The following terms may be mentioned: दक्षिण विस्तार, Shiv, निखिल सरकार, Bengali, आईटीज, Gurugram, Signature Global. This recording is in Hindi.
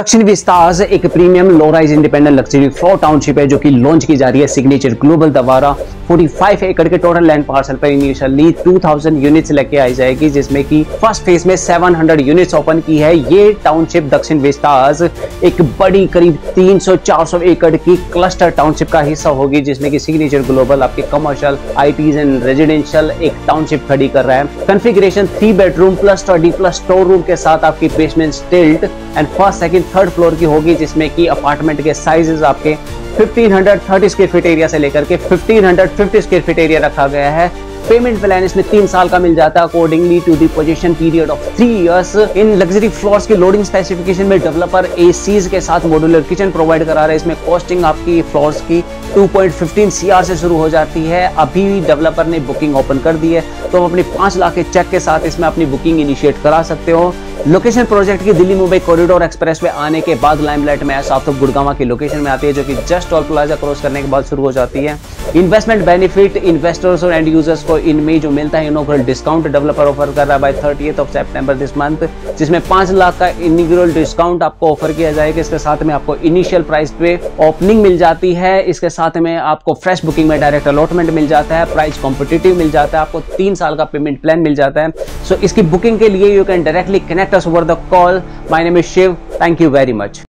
दक्षिण विस्तार एक premium low rise independent luxury floor township है जो कि लॉन्च की जा रही है सिग्नेचर ग्लोबल द्वारा। 45 एकड़ के टोटल लैंड पार्सल पर इनिशियली 2000 यूनिट्स लेके आई जाएगी, जिसमें कि फर्स्ट फेज में 700 यूनिट्स ओपन की है। ये टाउनशिप दक्षिण विस्तार एक बड़ी करीब 300-400 एकड़ की क्लस्टर टाउनशिप का हिस्सा होगी, जिसमें कि सिग्नेचर ग्लोबल आपके कमर्शियल, आईटीज एंड रेजिडेंशियल एक टाउनशिप खड़ी कर रहा है। Configuration 3 bedroom plus study plus store room के साथ आपकी basement stilt and first second third floor की होगी, जिसमें कि अपार्टमेंट के साइजेस आपके 1530 स्क्वायर फीट एरिया से लेकर के 1550 स्क्वायर फीट एरिया रखा गया है। पेमेंट प्लान इसमें 3 साल का मिल जाता है accordingly to the position period of 3 years. इन लग्जरी फ्लोर्स के लोडिंग स्पेसिफिकेशन में डेवलपर एसीज के साथ मॉड्यूलर किचन प्रोवाइड करा रहा है। इसमें कॉस्टिंग आपकी फ्लोर्स की 2.15 सीआर से शुरू हो जाती है। अभी डेवलपर ने बुकिंग ओपन कर दी है, तो आप अपने 5 लाख के चेक के साथ इसमें अपनी बुकिंग इनिशिएट करा सकते हो। लोकेशन प्रोजेक्ट की दिल्ली मुंबई कॉरिडोर एक्सप्रेस में आने के बाद लाइमलाइट में साफ तो गुड़गांव की लोकेशन में आती है, जो कि जस्ट टोल प्लाजा क्रॉस करने के बाद शुरू हो जाती है। इन्वेस्टमेंट बेनिफिट इन्वेस्टर्स और एंड यूजर्स को इनमें जो मिलता है इनोग्रल डिस्काउंट डेवलपर ऑफर कर रहा है by 30th of September this month, जिसमें 5 लाख का इनोग्रल डिस्काउंट आपको ऑफर किया जाएगा। इसके साथ में आपको इनिशियल प्राइस पे ओपनिंग मिल जाती है। इसके साथ में आपको फ्रेश बुकिंग में डायरेक्ट अलॉटमेंट मिल जाता है, प्राइस कॉम्पिटिटिव मिल जाता है, आपको 3 साल का पेमेंट प्लान मिल जाता है। सो इसकी बुकिंग के लिए you can directly connect us over the call. My name is Shiv. Thank you very much.